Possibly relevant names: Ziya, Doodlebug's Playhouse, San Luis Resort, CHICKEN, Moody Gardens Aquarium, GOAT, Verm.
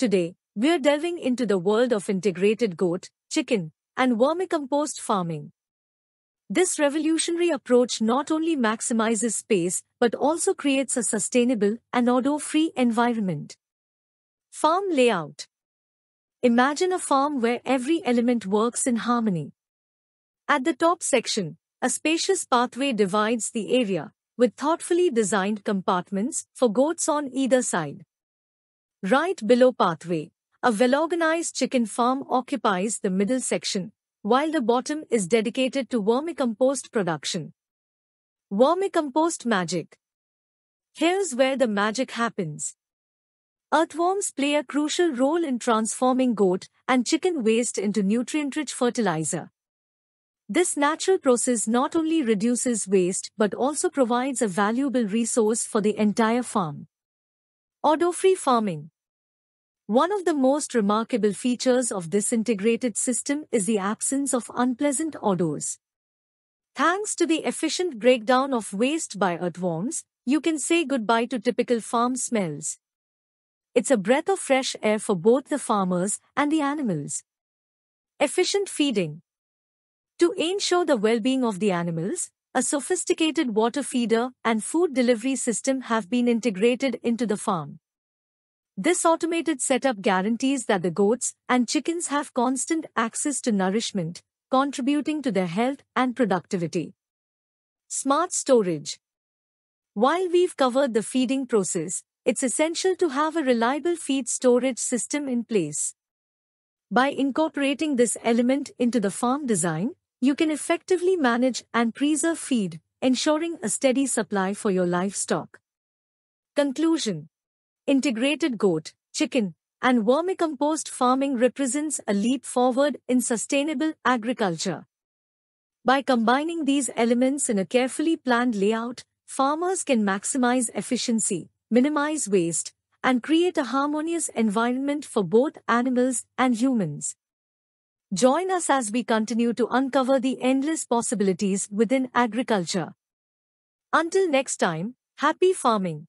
Today, we're delving into the world of integrated goat, chicken, and vermicompost farming. This revolutionary approach not only maximizes space but also creates a sustainable and odor-free environment. Farm layout. Imagine a farm where every element works in harmony. At the top section, a spacious pathway divides the area, with thoughtfully designed compartments for goats on either side. Right below pathway, a well-organized chicken farm occupies the middle section, while the bottom is dedicated to vermicompost production. Vermicompost magic. Here's where the magic happens. Earthworms play a crucial role in transforming goat and chicken waste into nutrient-rich fertilizer. This natural process not only reduces waste but also provides a valuable resource for the entire farm. Odor-free farming. One of the most remarkable features of this integrated system is the absence of unpleasant odors. Thanks to the efficient breakdown of waste by earthworms, you can say goodbye to typical farm smells. It's a breath of fresh air for both the farmers and the animals. Efficient feeding. To ensure the well-being of the animals, a sophisticated water feeder and food delivery system have been integrated into the farm. This automated setup guarantees that the goats and chickens have constant access to nourishment, contributing to their health and productivity. Smart storage. While we've covered the feeding process, it's essential to have a reliable feed storage system in place. By incorporating this element into the farm design, you can effectively manage and preserve feed, ensuring a steady supply for your livestock. Conclusion. Integrated goat, chicken, and vermicompost farming represents a leap forward in sustainable agriculture. By combining these elements in a carefully planned layout, farmers can maximize efficiency, minimize waste, and create a harmonious environment for both animals and humans. Join us as we continue to uncover the endless possibilities within agriculture. Until next time, happy farming!